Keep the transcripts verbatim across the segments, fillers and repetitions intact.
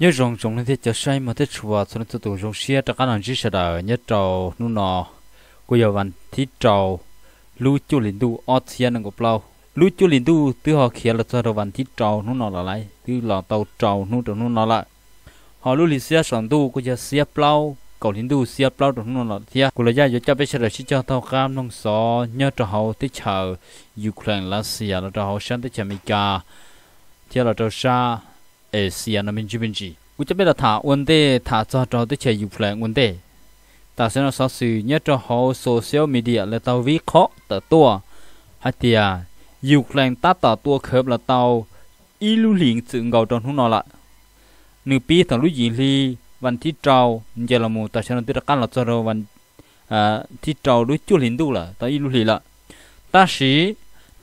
nhớ rồng rồng lên thì cho say mà thích chùa cho nên tôi tụ rồng xe cho các nàng chỉ sợ đời nhớ trầu nu nọ cô giáo văn thí trầu lưu chú linh tu ót xe nâng cột lâu lưu chú linh tu từ họ kia là cho đầu văn thí trầu nu nọ là lại từ lò tàu trầu nu trầu nu nọ lại họ lưu linh xe sòng tu cô giáo xe lâu cầu linh tu xe lâu trầu nu nọ là thia cô là gia cho bây giờ chỉ cho thao cam nông xó nhớ trầu hậu thích chợ Ukraine là xe là trầu hậu sang tới chợ Mỹ thia là trầu xa ê xia nó mình chỉ mình chỉ, u cho biết là thả vấn đề thả cho trò tới chơi dục lại vấn đề, ta sẽ nói sự nhất cho họ social media là tao viết khó tờ tua, hay thì à dục lại ta tờ tua khớp là tao ilu liền sự ngầu tròn không nọ lại, nửa pi thằng lũ gì thì văn thi trâu, giờ là một ta sẽ nói tới là căn là cho rồi văn à thi trâu đối chú liền đủ là tao ilu liền là, ta sĩ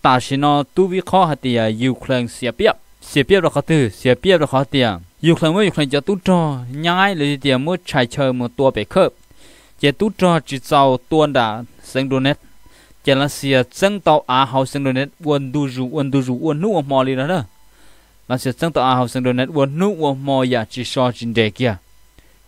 ta sĩ nó tu viết khó hay thì à dục lại xia biết xếp bia là khó từ xếp bia là khó tiền dục lần mới dục lần giờ tút trò nhái lấy tiền mới chạy chơi một tua bể khớp giờ tút trò chỉ giàu tuôn đã sang donet giờ là xia sang tàu á hậu sang donet uốn du du uốn du du uốn nụ mò đi đó đó là xia sang tàu á hậu sang donet uốn nụ uốn mò giờ chỉ so trên đề kia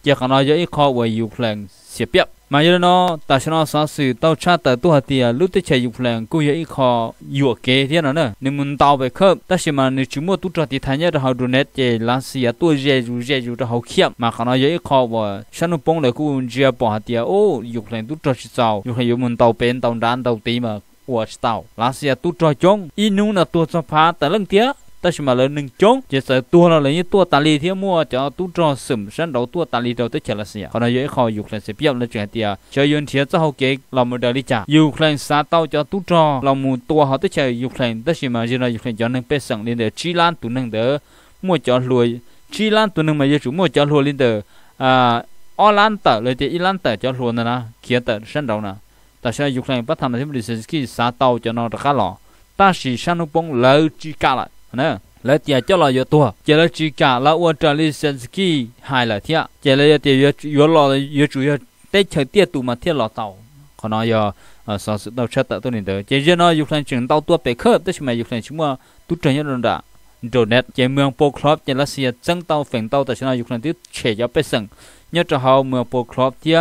giờ còn nói giờ ít khó với dục lần xếp bia mà giờ nó ta sẽ nói sao sự tàu cha tờ tu hạt tiền lúc tới chạy dục lần cũng vậy khó dựa kế thế nào nữa nên muốn tàu về khớp ta sẽ mà nếu chúng mua tu trò thì thay nhau họ đồn nét về lá xìa tu dễ dù dễ dù cho họ khiêm mà khả năng vậy khó và sẵn ông bông lại cũng dễ bỏ hạt tiền ô dục lần tu trò chỉ sao dục lần dùng muốn tàu bén tàu đan tàu tí mà uất tàu lá xìa tu trò chống inu là tu cho phá tại lần tiếc ta chỉ mà lên nâng chống chỉ sợ tua là lấy những tua tali thì mua cho tu trò sẩm sẵn đầu tua tali đầu tới chả là xỉa còn nói dễ khó dục lên sẽ biết là chuyện tiề chơi yên thiệt cho hậu kế làm một đời đi trả dục lên xa tao cho tu trò làm một tua họ tới chơi dục lên ta chỉ mà giờ này dục lên cho nâng bê sẵn lên để chi lan tu nâng đỡ mua cho lùi chi lan tu nâng mà giờ chủ mua cho lùi lên đỡ à o lan tờ lời thì y lan tờ cho lùi nè na kia tờ sẵn đầu nè ta sẽ dục lên bắt thằng này thì mình sẽ xa tao cho nó khá lọ ta chỉ sẵn nó bông lỡ chi cả lại nè lấy tiền cho là vô tua chỉ là chỉ cả là uống trà lisenski hay là thế chỉ là tiền vô vô là vô chủ yếu tết thời tiết tụ mà thiết lò tàu còn nói giờ sản xuất tàu chất tạo tôi nhìn thấy chỉ riêng nói dùng thành trường tàu tua bể khớp tới mà dùng thành chúng mà tút trời nhất luôn đã rồi nét chỉ mường poklop chỉ là xe chân tàu phèn tàu tại sao dùng thành tiếp trẻ giáo bê sừng nhất trò hậu mường poklop thế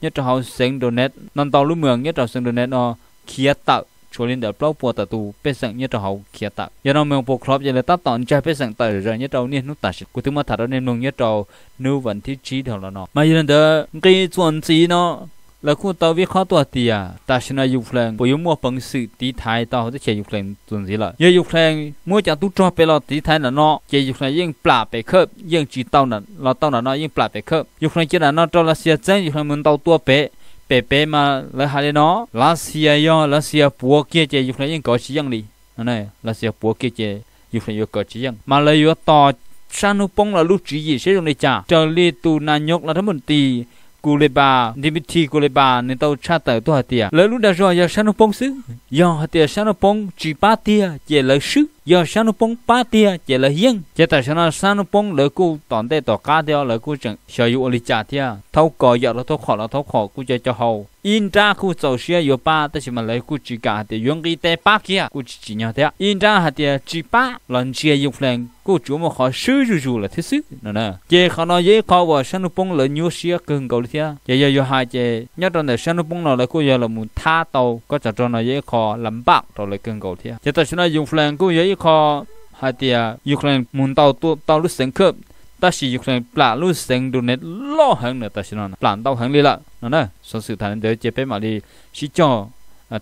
nhất trò hậu sừng rồi nét non tàu lũ mường nhất trò sừng rồi nét nó kia tạo cho nên để bao bọc tờ tù bên sẵn như trâu hậu kia tạc do nó mèo bọc lóp giờ là tát tòn trái bên sẵn tờ rồi như trâu nên nó tạt của thứ mà thả ra nên luôn như trâu nếu vẫn thiết trí thằng là nó mà giờ đó cái chuẩn gì nó là khu tàu viết khó tòa tì à ta xin là dục lên bởi mua bằng sự tí thái tao sẽ chạy dục lên chuẩn gì là giờ dục lên mua chẳng tu cho bé lo tí thái là nó chạy dục lên riêng plà bé khớp riêng chỉ tao là lo tao là nó riêng plà bé khớp dục lên chỉ là nó cho là xe chân dục lên muốn tao tua bé bé bé mà lấy hai nó lá xìa yo lá xìa búa kia chơi dục này những cỏ chỉ dăng đi này lá xìa búa kia chơi dục này cỏ chỉ dăng mà lấy yo to sanu pong là lúc chỉ gì sẽ dùng để trả chờ li tu na nhóc là thấm một tì Kuleba Dimitri Kuleba nên tao tra tờ tôi hạt tiền lấy lúc đã rồi giờ sanu pong xứ giờ hạt tiền sanu pong chỉ ba tia chỉ lấy xứ giờ sanu pong ba tia chỉ lấy hiên chỉ tại sao sanu pong lấy cô toàn tệ tỏ cá theo lấy cô chẳng sở hữu lý trả tia thâu cò giờ là thâu khó là thâu khó cô chơi cho hầu in ra cô giàu xe giờ ba tới chỉ mà lấy cô chỉ cả tiền dùng cái tệ ba kia cô chỉ chỉ nhau thế in ra hạt tiền chỉ ba lần chia dùng lên cô chủ mà họ sướng rù rù là thế sướng nè nè chị họ nói dễ khó và sanu pong lấy nhiều xe cần cầu thế giờ giờ giờ hai chị nhớ trong đời sanu pong nào là cô giờ là muốn tha tàu có trả cho nó dễ khó lắm bạc rồi lấy cần cầu thế chị ta chỉ nói dùng lên cô dễ khó hai tia dùng lên muốn tàu tu tàu lúc sáng cướp ta chỉ dùng lên là lúc sáng đồn nét lo hàng nữa ta chỉ nói là tàu hàng đi lại nè nè sau sự thành để chị bé mà đi chỉ cho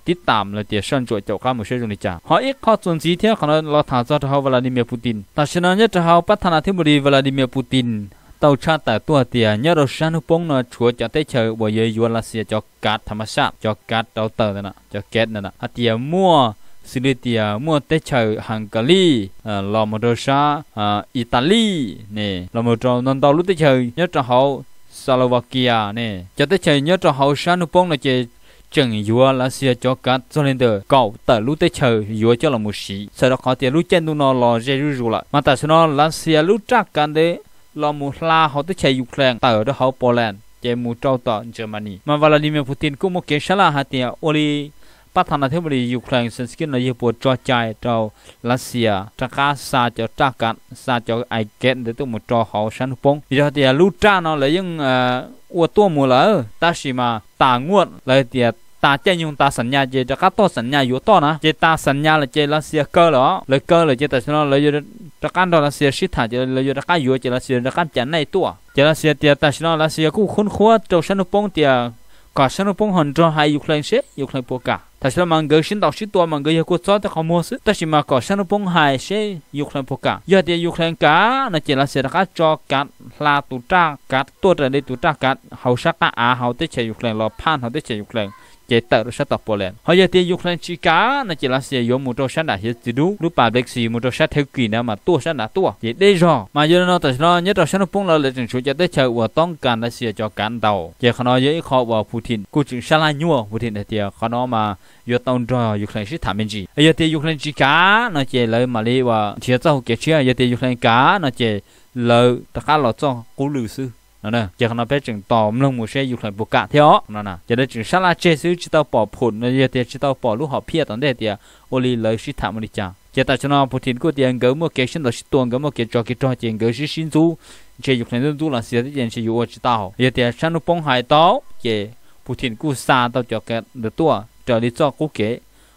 tiết tạm là để săn chuột chậu cá một số dùng để trả họ ít khó chuẩn gì thế còn nó thả ra cho Vladimir Putin ta chỉ nói nhất cho họ bắt thằng nào thêm một đi Vladimir Putin tàu cha tại tua tiền nhớ đầu sáng hôm bông nó chúa cho tới chơi bởi vì vua là xia cho cá tham sát cho cá tàu tờ này nè cho két này nè tiền mua xử lý tiền mua tới chơi Hungary là một đôi sa Italy nè là một trò non tàu lúc tới chơi nhớ trò hậu Slovakia nè cho tới chơi nhớ trò hậu sáng hôm bông là chơi chẳng vua là xia cho cá cho nên từ cậu tờ lúc tới chơi vua cho là một sĩ sau đó họ tiền lúc trên nó là Jerusalem lại mà tại sao nó là xia lúc chắc cán đấy là một la họ tới chạy Ukraine tờ đó họ Poland chạy một trâu tờ Germany mà Vladimir Putin cũng một cái sá là hạt tiền oli ประธานาธิบดียูเครนเซนสกินในญี่ปุ่นจ่อใจเจ้ารัสเซียจักรซาเจ้าจักรซาเจ้าไอเกนเดี๋ยวต้องมาจ่อเขาฉันพงเดี๋ยวเดี๋ยวลู่จ้าเนาะเลยยังอวดตัวมัวเลยตาสีมาตางวดเลยเดี๋ยวตาเจยุงตาสัญญาเจจะกัดต่อสัญญาอยู่ต่อนะเจตาสัญญาเลยเจรัสเซียเกอเหรอเลยเกอเลยเจแต่ฉันเลยอยู่จะกัดต่อรัสเซียชิดหาเจเลยอยู่จะกัดอยู่เจรัสเซียจะกัดจันในตัวเจรัสเซียเตียแต่ฉันรัสเซียกู้คุ้นคุ้นเจ้าฉันพงเตียก็ฉันพงหันจ่อให้ยูเครนเสียยูเครนปวกกาแต่ฉันมังเกอชินต่อชิดตัวมังเกออยากกู้ซ้อแต่เขามัวซึแต่ฉันมาก็ฉันพงให้เสียยูเครนปวกกายอดเดียยูเครนกาในเจรัสเซียจะกัดจ่อกัดลาตุจ้ากัดตัวแต่ในตุจ้ากัดเขาชักตาอาเขาได้เชียยูเครนรอผ่านเขาได้เชียยูเครนเจตต์รัชตบโปแลนด์เขาจะตียูเครนชิกาในเจรัสเซียยมุตชันดาเฮจิดูรูปแบบเล็กสีมุตชันเทกีนะมาตัวชันดาตัวเจตได้รอมาเยอะนอแต่เราเนี่ยเราชันปุ่งเราเลยจึงช่วยจะได้เชื่อว่าต้องการรัสเซียจอการเตาเจขนอเยอะขอว่าปูตินกูจึงชะลาญัวปูตินเดียวขนอมาเยอะตอนรอยูเครนชิถามเป็นจีเยอะตียูเครนชิกาในเจเลยมาเลยว่าเชื่อเจ้าเกี่ยเชื่อเยอะตียูเครนกาในเจเลยตะการเราจ้องกูลือซื้อนั่นน่ะจากนั้นไปจึงต่อเรื่องมูเชยอยู่ในบุกกะเที่ยวนั่นน่ะจะได้จึงสละเจสุจิตเอาปอบผลในเดียเตียจิตเอาปอบลูกหอบเพียตอนเดียเตียโอลีเลยชิถามริจาจะแต่ชนะผู้ถิ่นกูเตียงเกิดเมื่อเกิดฉันต่อชิตวงเกิดเมื่อเกิดจอกิจจอเจียงเกิดชิชินซูเจอยู่ในรุ่นตู้หลังเสียที่เย็นเชยอยู่อจิตเอาเดียเตียฉันนุปงหายเต้าเจผู้ถิ่นกูซาเต้าจอเกิดเดือดตัวเจอริจอกูเก๋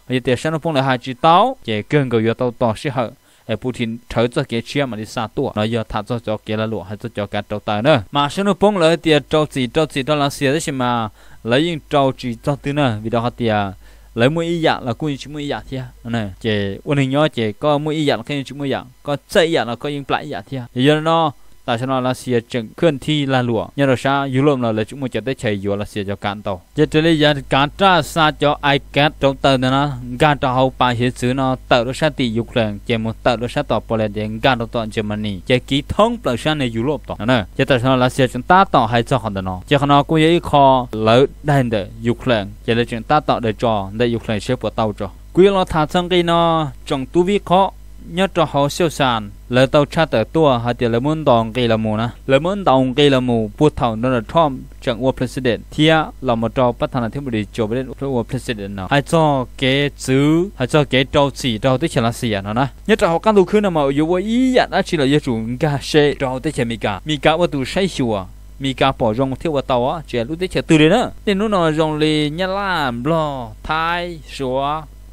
เดียเตียฉันนุปงเลยหายจิตเต้าเจเกินก็อยู่เต้าต่อชิเหอไอ้ผู้ทิ้งเธอจะเกี่ยเชี่ยมันได้สาตัวเราอยากทำจะจะเกี่ยละหลวงให้จะจะการเจ้าตายเนอะมาฉันรู้ปุ่งเลยเดียเจ้าจีเจ้าจีตอนเราเสียได้ใช่ไหมแล้วยิ่งเจ้าจีเจ้าตื่นเนอะวิธีเขาเดียแล้วมืออีหยาเราคุยชิมืออีหยาเทียนั่นเจ้วันนี้เนาะเจ้ก็มืออีหยาเราคุยชิมืออีหยาก็ใจอีหยาเราก็ยิ่งปลายอีหยาเทียเยอะเนาะแต่ฉันเราเสียจึงเคลื่อนที่ละหลวงเนี่ยเราใช้ยุโรปเราเลยชิมือจะได้ใช้อยู่เราเสียจากการเต่าเจ้าจะได้ยาการจ้าซาจ้าไอแก๊สเจ้าเต่าเนี่ยนะการจะเอาไปเห็นซื้อเนาะเต่าเราใช้ตียูเครนเจมันเต่าเราใช้ต่อโปแลนด์การต่อเยอรมนีเจ้ากี่ท้องเปล่าใช้ในยุโรปต่อเนี่ยเจ้าแต่ฉันเราเสียจึงต้าต่อให้เจ้าคนเดียวเนาะเจ้าคนเรากูยังอีกคอเลิศได้เดยูเครนเจ้าเลยจึงต้าต่อเดจอได้ยูเครนเชื่อปวดเต่าจ้ะกูยังเราทำจังกีเนาะจงตัววิเคราะห์nhất cho họ siêu sàn lời tàu cha tờ tua hay tiền lời muốn đòn cây là mù nè lời muốn đòn cây là mù buộc thầu Donald Trump chẳng qua president thia là một trò bắt thằng thiên bù đi chỗ bên của president nào hay cho cái chữ hay cho cái trâu chỉ trâu tới chả là gì à nè nhất là họ căn đầu khứ nào mà yêu với ý nhận đó chỉ là do chủ gà xe trâu tới chả mì cả mì cả vào tù say chùaมีการปล่อยรองเที่ยวเต่าอ่ะเจ้ารู้ได้เฉยตื่นเลยนะเดี๋ยวนู้นเรารองเลยยันล่ามรอท้ายชัว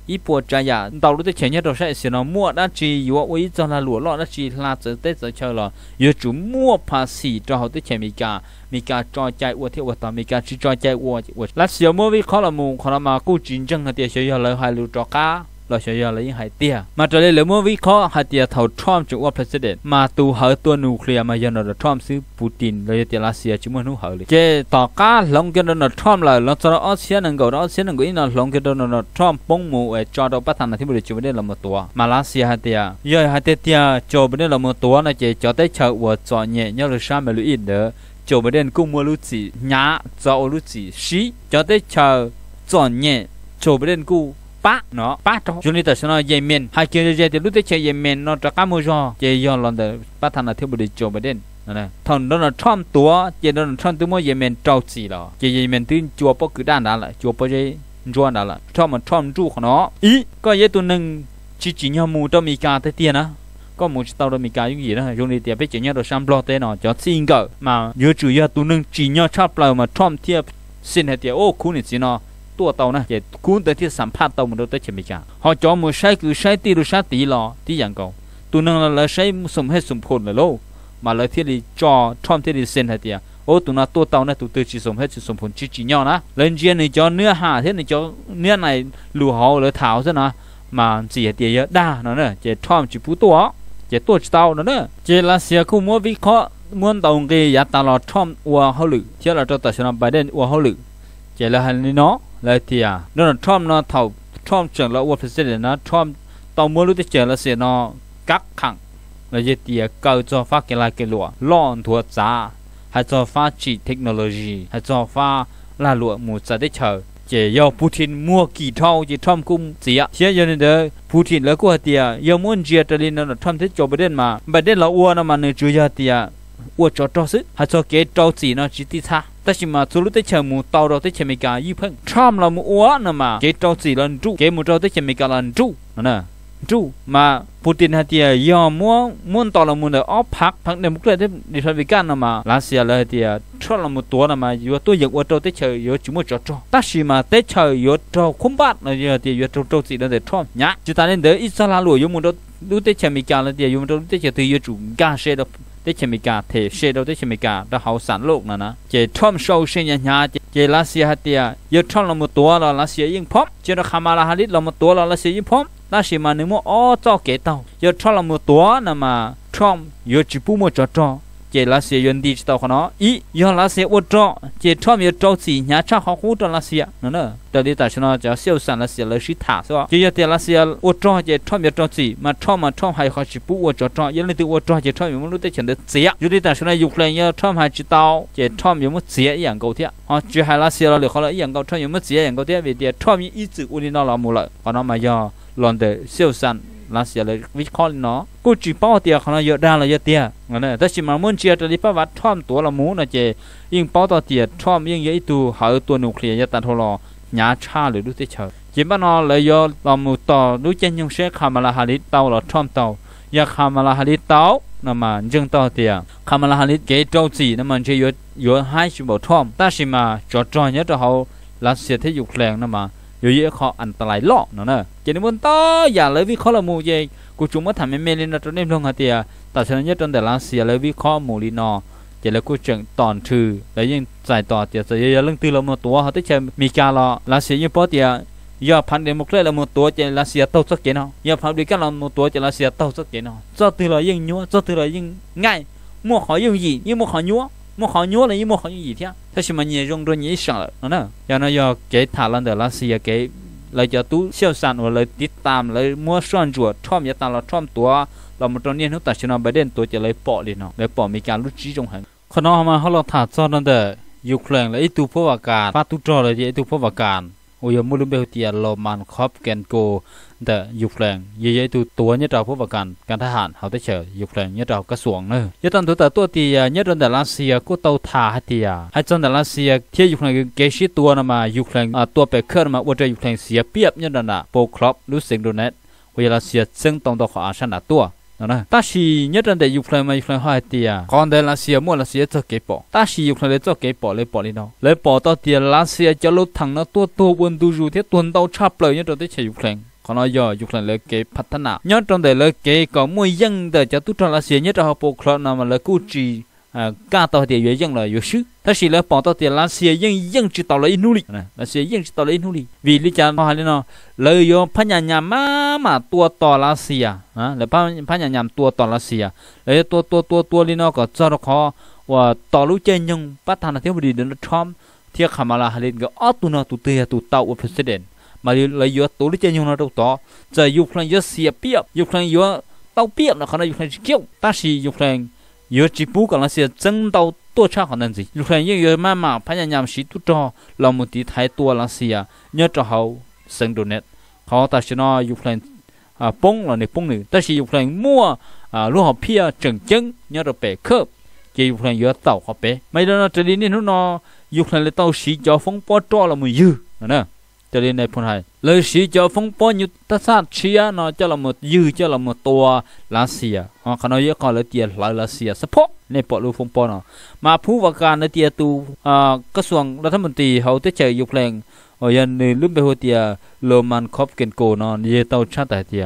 อีปวดใจอยากเต่ารู้ที่เฉียนเนี่ยเราใช้เสียงเรามั่วด้านจีอยู่ว่าวิจารณ์หลวงหลอดด้านจีลาเจอเตจเฉยหรอเยอะจุ่มมั่วภาษีเจ้าเขาที่เฉียนมีการมีการจอใจอวดเที่ยวต่อมีการจีจอใจอวดอวดรัสเซียเมื่อวิเคราะห์ละมุงคนละมากู้จีนจังหัดเดียเฉยเลยหายรู้จักก้าเราเฉยเลยยิ่งหายเตี้ยมาจากเลยเมื่อวิเคราะห์หัดเดียเท่าทรัมป์จุดว่าประธานาธิบดีมาตูเหอตัวนิวเคลียร์มายันเราทรัมป์ซื้อปูตินเราเดียรัสเซียจุ่มหัวเหอเลยเจต่อก้าลงกันเราทรัมป์เลยเราจะเอาเสียหนึ่งก็เอาเสียหนึ่งก็อีนั่นลงกันเราทรัมป์ป้องมูเอจอดประธานาธิบดีจุ่มได้ละมาตัวมาเลเซียหัดเดียย่อยหัดเดียจบได้ละมาตัวนะเจจอดได้เฉยว่าจอดเนี่ยเราใช้เมลูอินเด้อจบได้กูมัวรู้จีหน้าจอดรู้จีสีจอดได้เฉยจอดเนี่ยจบได้กูป้าเนาะป้าจ้ะช่วงนี้แต่ฉันเยเมนหากเจอเจอเดี๋ยวรู้ได้เจอเยเมนนอกจากการมือจอเจยอนลอนเดอร์ประธานาธิบดีโจไบเดนนั่นแหละท่านโดนัลด์ทรัมป์ตัวเจโดนัลด์ทรัมป์ตัวเมื่อเยเมนเจ้าจีหรอเจเยเมนตื่นจัวปอกึด้านนั่นแหละจัวปอกเจจวนนั่นแหละทรัมป์มันทรัมป์จู่ของเนาะอีก็เยตัวหนึ่งจีจีเงาหมูจะมีการเตี้ยนะก็มูจิตเอาเรามีการยุ่งยีนะช่วงนี้เตี้ยไปเจอเนี่ยเราซ้ำรอเต้นเนาะจอดซิงเกิลมาเยอะจู่เยอะตัวหนึ่งจีเงาชอบเปล่ามาทรัมป์เทียบสินเหตุโอ้คุณนี่สิเนาะตัวเตานะเจคุณแต่ที่สัมผัสเตามันเราได้เฉยไม่จ้าเขาจอมือใช้คือใช้ตีรู้ใช้ตีหล่อที่อย่างเก่าตัวนึงเราเลยใช้สมเหตุสมผลเลยลูกมาเลยที่ดีจอทอมที่ดีเซนให้เดียโอ้ตัวนั้นตัวเตาเนี่ยตัวตื่นจีสมเหตุสมผลจีจีเนาะนะเล่นเจียนในจอเนื้อหาที่ในจอเนื้อในหลู่เขาเลยเท้าซะนะมาจีให้เดียเยอะได้นั่นเนี่ยเจทอมจีผู้ตัวเจตัวเตานั่นเนี่ยเจรัสเซียคู่มัววิเคราะห์ม้วนเตาเกียร์ตลอดทอมอัวเขาหลือเชื่อเราจะตัดชนะไบเดนอัวเขาหลือเจละหันนี่เนาะเลยเดียโดนัลด์ทรัมป์เนาะเท่าทรัมป์เฉิงแล้วว่าประธานาธิบดีนะทรัมป์ตอนเมื่อรู้ที่เจอแล้วเสียเนาะกักขังเลยเดียเกิดจากฟ้าเกล้าเกลัวล่อนทัวจ้าให้จากฟ้าจีเทคโนโลยีให้จากฟ้าลาลัวหมู่จะได้เจอเจยอปูตินมั่วกี่เท่าเจทรัมป์กุ้มเสียเชื่อยันเด้อปูตินแล้วก็เดียยอมมุ่งเจียตะลินโดนัลด์ทรัมป์ที่จบประเด็นมาประเด็นเราอ้วนนะมันเนื้อจุยเดียอ้วนจอดจอซึให้จากเกตจอดสีเนาะจิตติชา แต่ชิมาสุลุติเชมูตาวเราติเชมิกายี่เพ่งทรัมเรามัวนะมาเกตเราสีลันจูเกมูเราติเชมิกาลันจูนั่นน่ะจูมาปูตินฮัตเตียยอมม้วนม้วนตอนเราหมุนเดอออฟพักพักเดมุกเลยที่ดิฉันวิการนะมาลาเซียเลยฮัตเตียทรัมเราหมุนตัวนะมาอยู่ตัวอย่างว่าเราติเชยอยู่จุดมุจจอแต่ชิมาติเชยอยู่เราคุ้มบัดนะฮัตเตียอยู่เราเราสีลันเดอทรัมเนี่ยจิตาเล่นเดออิสราเอลอยู่หมุนเราดูติเชมิกาเลยฮัตเตียอยู่เราติเชยที่อยู่จุดกาเซดเด็กเชมิกาเทเชดเอาเด็กเชมิกาเราเอาสารโลกนะนะเจทอมโชว์เชียร์ยาเจลาเซียฮัตเตียยอดทอมเราหมดตัวเราลาเซียยิ่งพบเจราคามาลาฮาริสเราหมดตัวเราลาเซียยิ่งพบลาเซียมาหนึ่งโมอ้อเจ้าเก๋เต่ายอดทอมเราหมดตัวนะมาทอมยอดจิปุโมจ่อจ่อเจลาเซียยนดีเต่าขนออียอดลาเซียอวดจ่อเจทอมยอดจ่อสียาชาเขาคู่ตัวลาเซียนั่นเด้อแต่ดิตาชนะจะเซียวสันลาเซียเลยชิถาซะเจยาเตลาเซียอวดจ่อเจทอมยอดจ่อสีมาทอมมาทอมให้เขาจิปุอวดจ่อจ่อยันเลยตัวอวดจ่อเจทอมอยู่มันรู้ได้เฉยเสียยุติแต่ฉันในยุคเลยเนี่ยทอมหายจิตเอาเจทอมยังไม่เสียอย่างเก่าเท่าอ๋อจีฮาลาเสียเราเหลือเขาเลยอย่างเก่าทอมยังไม่เสียอย่างเก่าเท่าเวทีทอมยังอีจุอุนินอลามูเลยก็น้องมายอลอนเดเซียวซันลาเสียเลยวิเคราะห์เนาะกูจีป้อเตียเขาเลยเยอะได้เลยเยอะเตี้ยงั้นเลยแต่ชิมามุ่นเชียร์จะได้ประวัติทอมตัวละมูนะเจยิ่งป้อต่อเตียทอมยิ่งเยอะตัวหาตัวนิวเคลียร์ยัดตาทลอหยาชาหรือดูเตเชอจีบ้านเราเลยยอลามูต่อดูเจนยงเชคามาลาฮาริเตาหรือทอมเตายาคามาลาฮาริเตานั่นมันจึงต่อเตียคำมาลาฮันลิเกตเจ้าจีนั่นมันจะยศยศให้ชิบะทอมแต่ชิมาจอดจอยเนี่ยจะเขาลักเสียที่อยู่แรงนั่นมันเยอะแยะเขาอันตรายล้อนั่นน่ะเจนิมอนต่ออย่าเลยวิเคราะห์ละมูเจกูจุ่มว่าทำให้เมลินาจนเล่มลงหัวเตียแต่ฉันเนี่ยจนแต่ลักเสียเลยวิเคราะห์มูลีนอเจแล้วกูจึงตอนถือแล้วยิ่งใส่ต่อเตียใส่เยอะเรื่องตีละมูตัวเขาที่เชื่อมีการล้อลักเสียยิ่งพอเตียยอดพันเดมุกเลละมูตัวเจลัสเซียเต้าสักเกนอยอดพันดีกันละมูตัวเจลัสเซียเต้าสักเกนอจะตีเลยยิ่งยัวจะตีเลยยิ่งง่ายมั่วขอยิ่งหยียิ่งมั่วขอยัวมั่วขอยัวเลยยิ่งมั่วขอยิ่งหยีเท่าถ้าชิมันยิ่งรงด้วยยิ่งสั่งเลยนะอย่างนั้นยอดเกยฐานแล้วเดลัสเซียเกยเลยจะตู้เชี่ยวชาญเลยติดตามเลยมั่วซ่อนจวดท่อมยาตาเราท่อมตัวเรามาตอนนี้นุตัดชนะไบเดนตัวเจเลยเปาะเลยเนาะเลยเปาะมีการลุ้นจี้จงหันขณะมาเขาเราถาดซ่อนนั่นเดยูเครนและอิตูพวกการฟาตุจอเลยอิตูพวกการโอยมุลุเบลเตียลอมันครอบแกนโกแต่ยุคแรงเยอะๆตัวตัวเนี่ยเราผู้ประกันการทหารเขาได้เฉยยุคแรงเนี่ยเรากระทรวงเนอะยตันตัวแต่ตัวเตียเนี่ยเราแต่รัสเซียก็เตาถ่าเตียให้จนแต่รัสเซียเที่ยวยุคแรงเกชิตัวน่ะมายุคแรงตัวไปเคลื่อนมาว่าจะยุคแรงเสียเปรียบเนี่ยน่ะโปรครอบรู้สึกโดนเน็ตเวลาเสียซึ่งตรงต่อขอาชนะตัวตาชีเนี่ยตั้งแต่ยุคไหนมายุคไหนหายเตียก่อนแต่รัสเซียมั่วรัสเซียจะเก็บปอตาชียุคไหนจะเก็บปอเลยปอเลยเนาะเลยปอต่อเตียรัสเซียจะลดถังนะตัวตัวบนดูอยู่ที่ตัวเตาชาเปลยเนี่ยตั้งแต่ใช้ยุคไหนขอนอย่อยุคไหนเลยเก็บพัฒนาเนี่ยตั้งแต่เลยเก็บก็มั่วยังแต่จะตุจรัสเซียเนี่ยจะเอาปกครองนั่นมาเลยกู้จีอ่ากาต่อเตียอยู่ยังเลยอยู่ซื้อตาชีเลยปอต่อเตียรัสเซียยังยังจีต่อเลยนู่นนี่รัสเซียยังจีต่อเลยนู่นนี่วิลิจารมาเลยเนาะเลยยอมพญายามามาตัวต่อรัสเซียนะแล้วพพญายามตัวต่อรัสเซียแล้วตัวตัวตัวตัวลีนอก็จะขอว่าต่อรู้เจนยงประธานาธิบดีโดนัลด์ทรัมป์เที่ยคามาลาฮาริสก็ออตุนาตุเตียตุเตาอุปสเดนมาเลยยอตัวรู้เจนยงนะต่อจะยุคลังยอเสียเปียบยุคลังยอเตาเปียบนะเขาในยุคลังเกี่ยวตาชียุคลังยอจีบูกับรัสเซียจังเตาตัวชาของนั่นสิยุคลังยิ่งยอมามาพญายามสีตุจอเราหมุติไทยตัวรัสเซียเนื้อจะเขาซึ่งโดเน็ตเขาแต่ชนะยุคลังป้งเราในป้งหนึ่งแต่ชียุคแรงมั่วลูกหอบเพียจังจังเนี่ยเราเปะเคิบเจียุคแรงเยอะเต่าเขาเปะไม่ได้นะจะดีนี่นู้นนอยุคแรงเลยเต่าสีจอฟงป้อจ่อเรามือยื้อนะจะดีในพนไทยเลยสีจอฟงป้อยุตตาซาเชียนอเจ้าเราหมดยื้อเจ้าเราหมดตัวรัสเซียอ๋อขณะเยอะก่อนเลยเตียหลายรัสเซียสะพกในปอลูฟงป้อนอมาผู้ว่าการในเตียตูกระทรวงรัฐมนตรีเขาจะเจอยุคแรงโอ้ยันในลุ่มเบหัวเตียโรมันครอบเกนโกนอนเยเตาชาติเตีย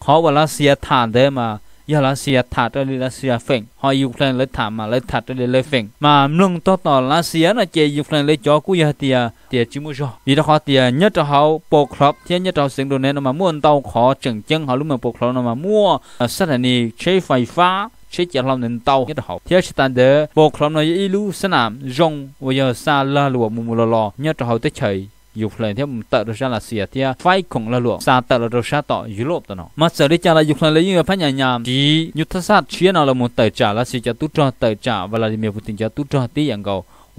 เขาว่ารัสเซียฐานได้มายารัสเซียถาดได้รัสเซียเฟ่งหอยยูเครนเลยถามมาเลยถาดได้เลยเฟ่งมาเมืองต่อต่อรัสเซียนะเจยูเครนเลยจ่อกุยเตียเตียจิมุจอวีดเขาเตียเนี่ยจะเขาปกครอบเทียนเนี่ยจะเสียงโดนเน้นมาม้วนเตาขอจังจังเขาลุ่มมาปกครอบมาม้วนสถานีใช้ไฟฟ้าใช้เจลานินเตาเนี่ยจะเขาเทียชิตันเดอปกครอบในอีลูสนามจงวยาซาลาลัวมุมุลลอเนี่ยจะเขาเตะเฉยยุคเลยที่ผมตัดรัสเซียรัสเซียที่ไฟของเราหลวงซาตัดรัสเซียต่อยุโรปต่อเนาะมาเสด็จจากยุคเลยยิ่งพยายามที่ยุทธศาสตร์เชียนเราหมดเตจ่ารัสเซียจะตุจอเตจ่าวลาดิเมียร์ปูตินจะตุจอที่อย่างเก่า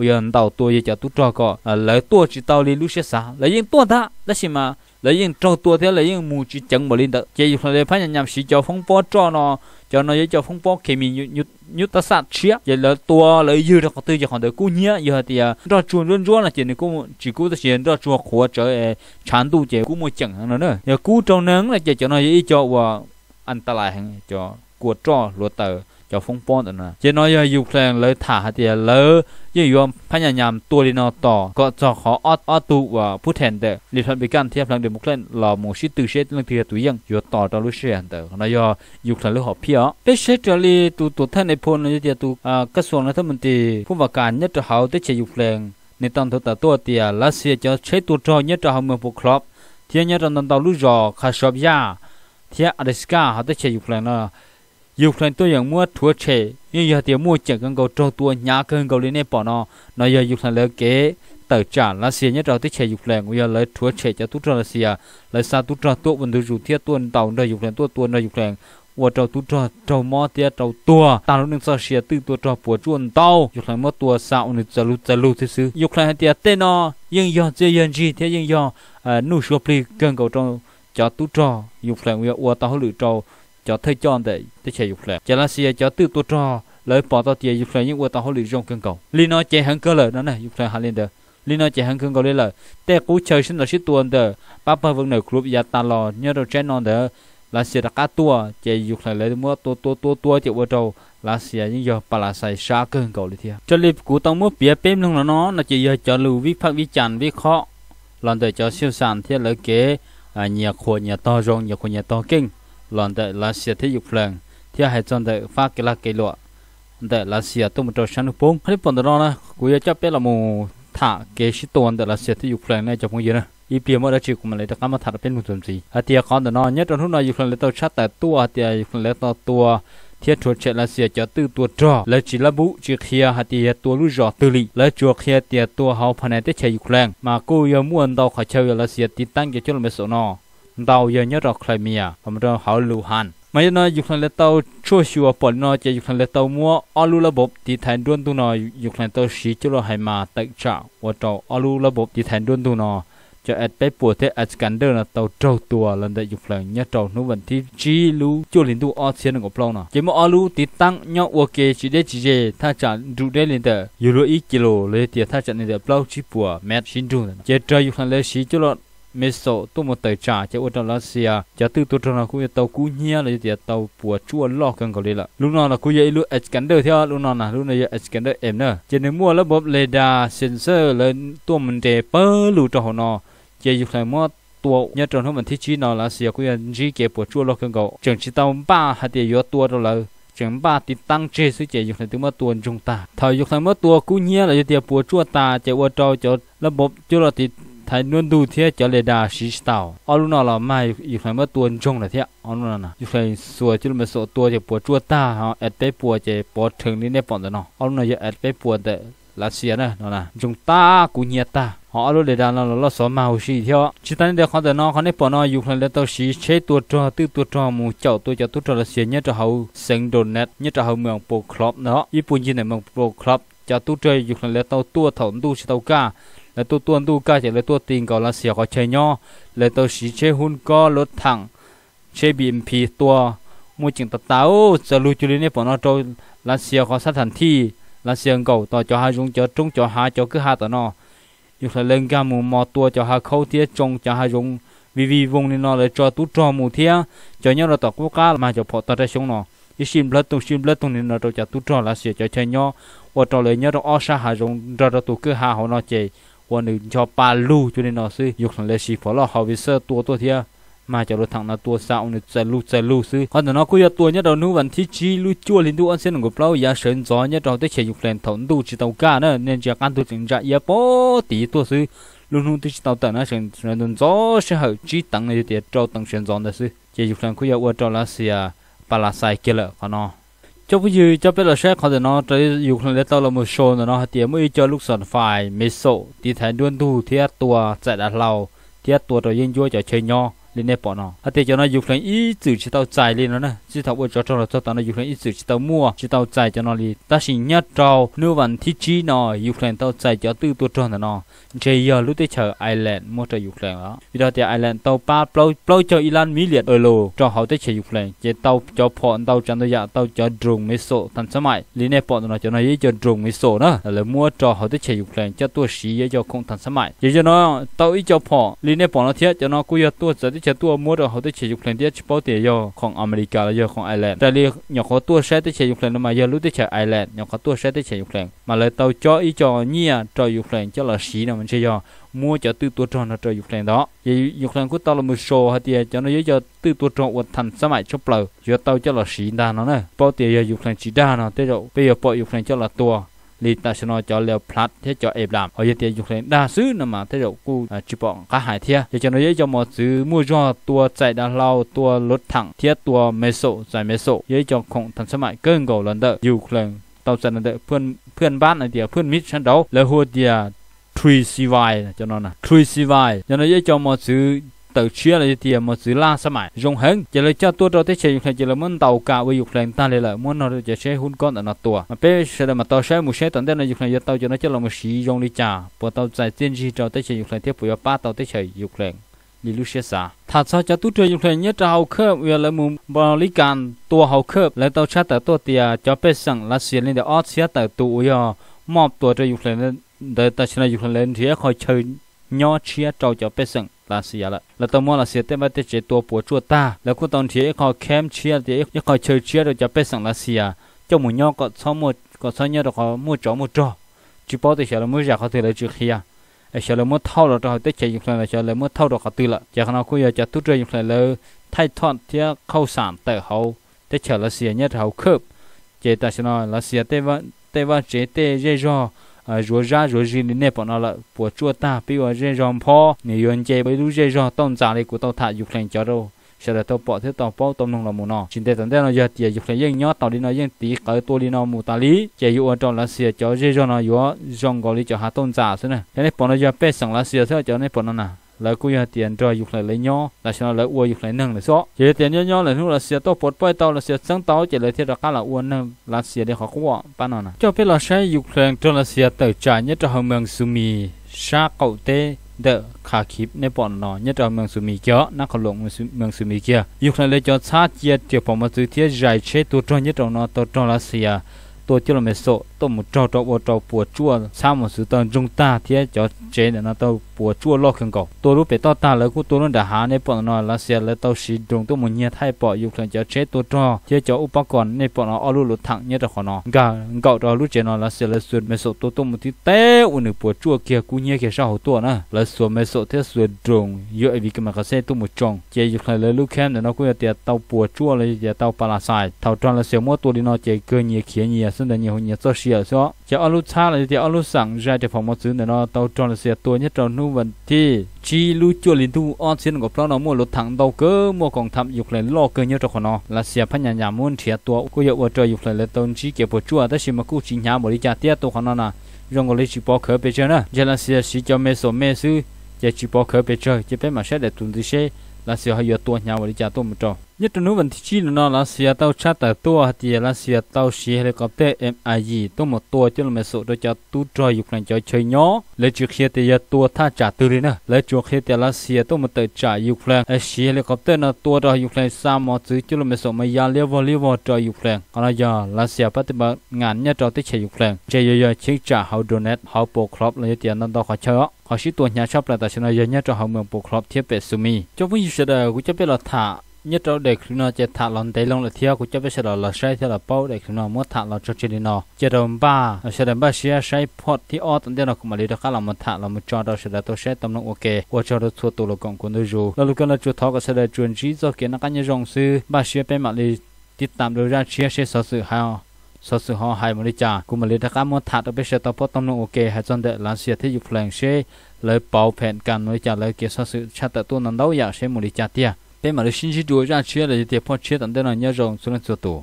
ยันเต่าตัวยิ่งจะตุจอก็เลยตัวจิตเต่าลีลูเซียสาเลยยิ่งตัวท่าได้ใช่ไหมเลยยิ่งเจ้าตัวที่เลยยิ่งมูจิจังบรินเตจียุคเลยพยายามสีเจ้าฟงป้อจ่อเนาะจ cho nó cho phong phong khi mình nhút ta sát chia vậy là tua lấy dư được tư giờ còn tới cú nhía giờ thì ra chuồn luôn luôn là chuyện này cũng chỉ cú ta chuyện ra chuột khóa trời chán tu chơi cú mua chẳng nữa nữa giờ cú trâu nắng là chơi cho nó dễ cho và anh ta lại cho cuột trò lúa tờ cho phong phong nữa chứ nó giờ dùng sang lấy thả thì lấyยี่ยมพยายามตัวลีนอต่อก็จะขออดอดตัวว่าผู้แทนเดลิทันบิการเทียบหลังเดมุกเล่นหล่อหมูชิตูเชตเรื่องเทียตัวยังอยู่ต่อตอนรู้เสียนเดนายอยู่ขันเรื่องหอบเพี้ยเปเชตจะลีตัวตัวท่านในพลในเดียตัวกระทรวงรัฐมนตรีผู้ว่าการยัตเขาได้เชียยุคแรงในตอนตัวตัวเตียรัสเซียจะใช้ตัวจอยัตเขาเมืองปกครองเทียยัตตอนตอนรู้จอคาชอบยาเทียอเดสกาเขาได้เชียยุคแรงนะยุคแรงตัวอย่างมั่วทั่วเชยnhưng giờ thì mua chẳng cần cầu trâu tua nhà cần cầu lên bỏ nó nó giờ dục là lấy kế tờ trả là xia nhất rồi tới chạy dục lèn bây giờ lấy thua chạy cho tút ra là xia lấy xa tút ra tua vẫn được dù thiết tuần tàu đời dục lèn tua tuần đời dục lèn và trâu tút ra trâu mò tia trâu tua tao nó đừng sao xia từ tua trâu của chuồn tàu dục lèn mò tua sao nó giờ lù giờ lù thế xứ dục lèn tia tên nó nhưng giờ chơi dân gì thế nhưng giờ nụ xua pli cần cầu trâu cho tút ra dục lèn bây giờ và tao lử trâu cho thấy cho anh để tới chạy dục lèn cho là xia cho từ tua trâu lấy bỏ tao tiền dục lại những quả tao hối luyện trong cơn cầu lino chạy hàng cơ lời đó này dục lại hàng lên được lino chạy hàng cơn cầu lên lời té cú chơi xin là xí tuần được ba ba vườn nở club già ta lò nhớ đâu chén non được là xì đặc cá tua chạy dục lại lấy mua tua tua tua tua chạy qua trâu là xì những giờ bà là xài xa cơn cầu đi theo cho liệp cú tao mua bia pem luôn là nó là chỉ giờ cho lưu viết phát viết chán viết khó lần tới cho siêu sản thiết lấy kế nhà khổ nhà to rong nhà khổ nhà to kinh lần tới là xì thiết dục lại theo hai chân tới phát cái là cái lọแต่ละเสียตัวมันจะชันพุ่งให้ปนตัวน้องนะกูจะจับเป็ดละมูถ้าเกชิตัวแต่ละเสียที่อยู่แรงในจับมึงเยอะนะอีเปียมันจะชิวกูมันเลยจะกล้ามาถ้าเป็นมุสลิมสิอาเทียคอนตัวน้องเนี่ยตอนทุนน้อยอยู่แรงเลยตัวชัดแต่ตัวอาเทียอยู่แรงเลยตัวตัวเทียชดเชลเสียจะตื้อตัวจ่อและจิระบุจิเคียอาเทียตัวรู้จ่อตุลีและจัวเคียเทียตัวเขาภายในเตชัยอยู่แรงมากูยอมม้วนดาวขเชยละเสียติดตั้งเกี่ยวกับเมสโซนอดาวเยอะเนี่ยเราใครมีอ่ะผมจะเขาลูฮันไม่ใช่น้อยยุคหลังเลตเตอร์ช่วยชัวปนน้อยจะยุคหลังเลตเตอร์มัวอลูระบบที่แทนด้วนตัวน้อยยุคหลังเลตเตอร์สีจุลให้มาตัดจ่าว่าเจ้าอลูระบบที่แทนด้วนตัวน้อยจะแอดไปปวดเทอสกันเดอร์นะเตอร์เจ้าตัวหลังแต่ยุคหลังเนี่ยเจ้าโน้วันที่จีลูจุลินตัวออเซียนกับเราเนาะเจมอลูติดตั้งเนาะโอเคจีเดจีเจถ้าจะดูได้เลยแต่ยูโรอีกิโลเลยเดียวถ้าจะในเดือบเล่าจีปัวแมทชินดูนะเจเจยุคหลังเลสีจุลเมสโซตัวมันเตะจ่าจะอุตรัสเซียจะตื้อตัวเราคุยเตากู้เหี้ยเลยเดี๋ยวเตาปวดชั่วลอกกันก่อนเลยล่ะลูกน้องเราคุยไอ้ลูกเอ็กซ์กันเดอร์เท่าลูกน้องนะลูกนายเอ็กซ์กันเดอร์เอ็มเนอร์จะในมั่วระบบเรดาร์เซนเซอร์เลยตัวมันเดเปอร์ลูกจอหนอจะอยู่ในมั่วตัวเนี่ยจนทั้งหมดที่จีนเราเสียคุยจีเก็บปวดชั่วลอกกันก่อนจังจีเตาบ้าหัดเดียวตัวเราเลยจังบ้าติดตั้งเจสุเจอยู่ในตัวมั่วตัวจงตาถ้าอยู่ในมั่วตัวกู้เหี้ยเลยเดี๋ยวปวดชั่วตาจะอุตรัสจะระบบจุลติไทยนุ่นดูเทียจะเลดาชิสตาวอรุณเราไม่อยู่ในเมื่อตัวนจงเลยเทียอรุณนะอยู่ในส่วนที่เราไม่สตัวจะปวดจั่วตาฮะแอดไปปวดจะปวดถึงนี่ได้ปอนแต่เนาะอรุณจะแอดไปปวดแต่รัสเซียนะเนาะนะจงตากุญแจตาฮะอรุณเลดาเราเราสอนมาอุชีเทียชิตันเดียเขาแต่เนาะเขาได้ปอนเนาะอยู่ในเลตชิเชตัวจอตื้อตัวจอมูเจ้าตัวจะตัวรัสเซียเนี่ยจะเขาเซิงโดนเน็ตเนี่ยจะเขาเมืองโปรครอบเนาะญี่ปุ่นยินในเมืองโปรครอบจะตัวใจอยู่ในเลตตัวถมดูชิตากาและตัวตัวดูกาจะและตัวตีนก็ละเสียก็ใช้ย่อและตัวสีเชหุ่นก็ลดถังเชบีเอ็มพีตัวมูจิงตะเต้าจะลุยจุลินในปอนอโจละเสียก็สถานที่ละเสียงเก่าต่อจอหาจงเจอจงจอหาจอคือหาต่อนออยู่ในเรื่องการมูมอตัวจอหาเขาเทียจงจอหาจงวีวีวงในนอเลยจอตุ้จอมูเทียจอย่อเราต่อกู้กามาจอพอต่อได้ชงนอยิ่งชิมเลือดตรงชิมเลือดตรงนี้เราจะตุ้จอละเสียจอใช้ย่อว่าจอเลยย่อเราอ้อชาหาจงเราเราตัวคือหาหัวนอเจวันหนึ่งชอบปาลูจนในนอซื้อยุคหลังเลชีฟอลล์ฮาวิเซอร์ตัวตัวเทียมาจากรถถังนาตัวสาวหนึ่งจะลูจะลูซื้อคนแต่นอคุยตัวเนี่ยเราหนุ่มวันที่จีลูจั่วลินดูอันเส้นของเราอย่าเฉินจอเนี่ยเราได้เฉียยุคแรงถอนดูจิตเอาการเนี่ยเนื่องจากการตัวจริงจะเยอะปอตีตัวซื้อลุงหนุ่มที่จิตเอาแต่นะเฉินเฉินจอเสียหายจีตังในเดียเราตังเฉินจอได้ซื้อเฉียยุคแรงคุยว่าเราละเสียปลาใส่เกลือคนนอเจ้าผู้ยืนเจ้าเป็นเราแช่เขาแต่น้องจะอยู่คนเดียวเราโมโชนแต่น้องเตี้ยไม่เจอลูกศรไฟเมโซตีแทนด้วนดูเทียตัวใจเราเทียตัวเรายิ่งยั่วจะเชยย่อ ลินเนปอนอ่ะถ้าเจอเนาะอยู่เพียงอีจืดชิตเอาใจเลยนะนะชิตเอาว่าจะจอดจอดตอนนั้นอยู่เพียงอีจืดชิตเอามั่วชิตเอาใจจะนอนลีแต่สิ่งนี้เราเนื้อวันที่จีนอ่ะอยู่เพียงเอาใจจะตื้อตัวจอดแต่เนาะเจียรู้ได้เจอไอแลนด์มั่วจะอยู่เพียงแล้ววิธีเจอไอแลนด์เอาป้าเปล่าเปล่าเจออิรันมิเลียนเอโลจอดเขาได้เจออยู่เพียงเจอเอาจอดพอนเอาจันทร์ยาเอาจอดดงมิโซทันสมัยลินเนปอนตอนนั้นจะนอนยี่จอดดงมิโซนะแต่มั่วจอดเขาได้เจออยู่เพียงเจอตัวสีเจอคงทันสมัยเจอเนาะเอาอีจอดพอนลินเนปอนเทียจะนอนกูยาตัวจะได้เจอตัวมัวเราเขาได้เชียร์ยูเครนที่เฉพาะเตียอของอเมริกาและยอของไอร์แลนด์แต่เรียกอยากเขาตัวแชร์ได้เชียร์ยูเครนมาเยอะรู้ได้เชียร์ไอร์แลนด์อยากเขาตัวแชร์ได้เชียร์ยูเครนมาเลยเตาจ่ออีจ่อเนี่ยจ่อยูเครนเจ้าละสีน่ะมันเชียร์มัวจะตื้อตัวจอนะจ่อยูเครนต่อยูเครนก็ตลอดมือโชว์ฮะเตียจะน้อยจะตื้อตัวจออวดทันสมัยชุบเปล่าเยอะเตาเจ้าละสีด้านนั่นเลยเปล่าเตียยูเครนสีด้านนั่นเตาไปเยอะเปล่ายูเครนเจ้าละตัวลีตาชนอจอเลียวพลัดเทจอเอฟดามเอาเยเตียยูเครนด่าซื้อหน้ามาเทจกูจีบองกะหายเทียเยจนเยจอมอซื้อมั่วจอตัวใจดาเราตัวรถถังเทียตัวเมโซใจเมโซเยจอของทันสมัยเกินกว่าลันเดอร์ยูเครนตอนนั้นเดอเพื่อนเพื่อนบ้านอันเดียเพื่อนมิตรฉันเดาและหัวเดียทรีซีไวจนน่ะทรีซีไวจนเยจอมอซื้อเต่าเชื่อเลยทีเดียวมันซื้อล่าสมัยยงเฮงจะเลยเจ้าตัวเราที่เชียร์ยูเครนจะเลยมันเต่ากาไว้ยูเครนตาเลยแหละมันเราจะใช้หุ้นก้อนอันนั้นตัวมันเป็นเสด็จมาต่อใช้หมู่ใช้ตอนเด่นในยูเครนจะเต่าจะนั่งจะลงมาสียงลิจ่าปวดเต่าใจเจียนจีเราที่เชียร์ยูเครนเทียบปุยป้าเต่าที่เชียร์ยูเครนลิลูเซียสาถ้าเจ้าจะตุ้ดเจอยูเครนเนี่ยจะเอาเคิร์ฟเวลามุมบริการตัวเอาเคิร์ฟและเต่าชาติตัวเตียจะไปสั่งรัสเซียในเดออสเซียแต่ตัวยอมอบตัวเจอยูเครนเดอแต่ชนะยูเครนเทียคอยเชิญย่อเชียเราจะไปสั่งรัสเซียละแล้วตอนมอรัสเซียเต็มไปด้วยเจตัวปวดชั่วตาแล้วก็ตอนที่ไอ้คอแคมเชียร์ที่ไอ้คอเชยเชียร์เราจะไปสั่งรัสเซียเจ้าหมูย่อก็ซ้อมหมดก็ซ้อมย่อเราก็มั่วจ่อมั่วจ่อจีบเอาแต่เฉลิมอยากเขาเตะเลยจีเขียไอ้เฉลิมเท่าเราเราเตะเฉยอยู่เลยเฉลิมเท่าเราเขาตื่นละจากนั้นก็อยากจะทุ่งเรื่องอยู่เลยไทยทอดที่เข้าสามแต่เขาเตะเฉลิมรัสเซียเนี่ยเขาเคิบเจตาชนรัสเซียเตะว่าเตะว่าเจเตะเจจ่อรัวจ้ารัวจีนเนี่ยปนเอาละปวดชั่วตาไปว่าเจยอมพ่อเนี่ยยนเจไปดูเจยอมต้องจ่าเลยกูต้องถ่ายอยู่แข่งจ้าเราเสร็จแล้วตัวปอดที่ตัวป้อตัวนุ่งละหมูนอจินเตตันเตนอยากเตี่ยอยู่แข่งยังย้อนต่อดีนอยังตีเกยตัวดีนอหมูตาลีเจอยู่อันตรายเสียจ้าเจยอมนอยู่จงกอลีจะหาต้องจ่าซะนะแต่ในปนอยากเป็ดสังละเสียเท่าเจ้าในปนน่ะแล้วกูอยากเตี่ยจอยอยู่แข่งเลยย้อนแต่ฉันเลยอ้วนอยู่แข่งนั่งเลยซ้อเจเตี่ยย้อนย้อนเลยนุ่งละเสียตัวปวดป้อยตัวละเสียสังเตาเจเลยที่ราคาละอ้วนนั่งละเสียเดี๋ยวเขาขั้วป้านน่ะเจ้าเป็นละใช้อยู่แข่งจนละเสียเต่าจ่ายเนี่ยจะหาเมืองซูมีชาเกาเตเดอขาคลิปในปอนนอเนี่ยเราเมืองซูมิเกียนักขลุ่มเมืองซูมิเกียยุคนั้นเลยจอดชาเจียเจียผมมาซื้อเทียใหญ่เชตัวจอเนี่ยเรานอตัวจอรัสเซียตัวเจลเมโซตัวมุดจอตัววัวตัวปวดชั่วสามมือซื้อตอนจงตาเทียจอเจเนี่ยนอตัวปวดชั่วลอกขึ้นเก่าตัวรู้ไปต่อตาเลยกูตัวนั้นด่าหาในปอนนอรัสเซียเลยตัวสีดวงตัวมุดเนี่ยไทยปอยุคนั้นจอเชตัวจอเทียจออุปกรณ์ในปอนนอเอาลู่รถถังเนี่ยเราขอนอเก่าเก่าเรารู้เจนอรัสเซียเลยสุดเมโซตัวตัวมุดที่เต้อุ่นปวดชั่วเกียกูเนี่ยเกียเศร้าหัวตัวนะแล้วส่วนเมโซเทียส่วนตรงเยอะไอวิกมาเกษตรตัวมุดจงเจยุคนั้นเลยลูกแคมเนี่ยนอกูจะเตียตัวปวดชั่วเลยจะตัวปลาใสเท่าจอรัสเซียมัวตัวดีนอเจเกินเนี่ยเขียนเนี่ยซึ่งเดี๋ยวเนี่ยคนเนี่ยจะเสียซะจะเอาลูกชาเลยจะเอาลูกสั่งใจจะผมมาซื้อเนี่ยเนาะตัวจอนเสียตัวเนี่ยตอนนู้นวันที่ชีลูจวนลินทูออนเซียนกับเราเนาะมัวรถถังเตาเกอมัวกองทัพอยู่เลยล่อเกอเนี่ยจะขอนอรัสเซียพยายามมุ่นเสียตัวก็เยอะว่าจะอยู่เลยตอนชีเก็บปวดชั่วแต่ชิมากู้ชิญญาบริจาคเตี้ยตัวขอนอน่ะยังก็เลยชิปอเขยไปเจอเนาะจะรัสเซียชิจะไม่สมไม่ซื้อจะชิปอเขยไปเจอจะเป็นมาเช็ดแต่ตุนดิเช่รัสเซียเยอะตัวเนี่ยบริจาคตัวมันจ่อยึดตัวนู้นวันที่จีนนอรัสเซียเต้าชาติตัวฮัตติรัสเซียเต้าชีเฮลิคอปเตอร์ เอ็ม ไอ อี ตัวหมดตัวจนเมโซโดยจะตู้จอยอยู่กลางจอยเชยย้อและจุดเขียเตียตัวท่าจ่าตื่นเลยนะและจุดเขียเตียรัสเซียตัวหมดเตยจ่าอยู่กลางไอชีเฮลิคอปเตอร์นอตัวจอยอยู่กลางสามมอซื้อจนเมโซมายาเลี้ยววอลเลี้ยววอลจอยอยู่กลางอนาญารัสเซียปฏิบัติงานเนี่ยจอยติดเชยอยู่กลางเจยยเชิงจ่าเฮาโดเนตเฮาโปครอบเลยเตียนั่นต่อขอเชยขอชี้ตัวเนี่ยชอบประตาชนายเนี่ยจอยเฮาเมืองโปครอบเทียบเป็ดซูมีเจ้าผู้ยิ่งเสด็จกูจะเป็นหลักฐานnhất trâu để khi nó chết thả lỏng tay lỏng là thiếu của cho biết sẽ là là sai theo là bao để khi nó muốn thả lỏng cho chỉ đi nó chết đầu ba sẽ đầu ba sẽ sai pot thì o tận đây nó cũng mà đi được khá là một thả là một trò đó sẽ là tôi sẽ tâm lòng ok qua trò đó thua tụ lực cộng của tôi dù là lúc đó chú thọ có sẽ là truyền trí do kiến nó các nhân dòng sư ba sẽ bên mặt đi tiếp tạm đưa ra chia sẻ sở sự hào sở sự họ hay một đi trả cũng mà đi được khá muốn thả được biết sẽ tập pot tâm lòng ok hay trong đệ là sẽ thấy dục lành sẽ lấy bảo vệ cần nói trả lấy kiến sở sự chặt tự tôi nằm đâu giả sẽ một đi trả tiềnเป็นมาเลยชิ้นชิ้นดูจากเชื้อเลยจะเทียบพอเชื้อตั้งแต่นานยาจงส่วนนั้นส่วนตัว